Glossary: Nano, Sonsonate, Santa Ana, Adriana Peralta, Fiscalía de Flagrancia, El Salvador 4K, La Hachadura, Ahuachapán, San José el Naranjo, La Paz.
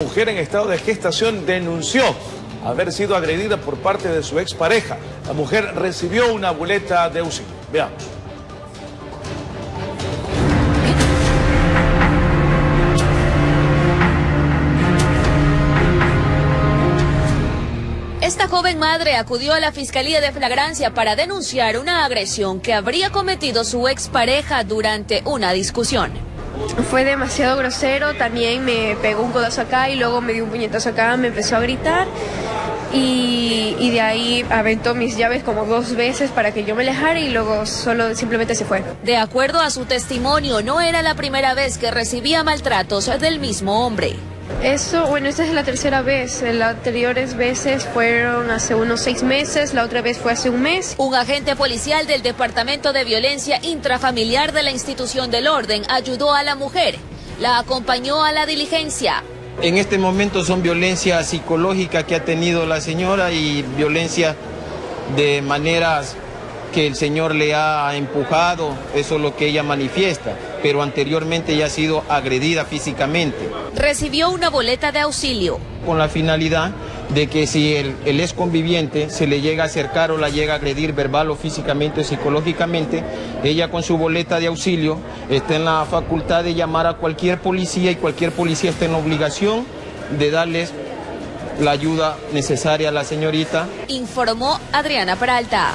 Mujer en estado de gestación denunció haber sido agredida por parte de su expareja. La mujer recibió una boleta de UCI. Veamos. Esta joven madre acudió a la Fiscalía de Flagrancia para denunciar una agresión que habría cometido su expareja durante una discusión. Fue demasiado grosero, también me pegó un codazo acá y luego me dio un puñetazo acá, me empezó a gritar y de ahí aventó mis llaves como 2 veces para que yo me alejara y luego simplemente se fue. De acuerdo a su testimonio, no era la primera vez que recibía maltratos del mismo hombre. Esta es la 3.ª vez, las anteriores veces fueron hace unos 6 meses, la otra vez fue hace 1 mes. Un agente policial del Departamento de Violencia Intrafamiliar de la Institución del Orden ayudó a la mujer, la acompañó a la diligencia. En este momento son violencia psicológica que ha tenido la señora y violencia de maneras que el señor le ha empujado, eso es lo que ella manifiesta, pero anteriormente ya ha sido agredida físicamente. Recibió una boleta de auxilio. Con la finalidad de que si el ex conviviente se le llega a acercar o la llega a agredir verbal o físicamente o psicológicamente, ella con su boleta de auxilio está en la facultad de llamar a cualquier policía y cualquier policía está en la obligación de darles la ayuda necesaria a la señorita. Informó Adriana Peralta.